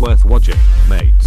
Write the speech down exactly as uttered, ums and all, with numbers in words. worth watching, mate.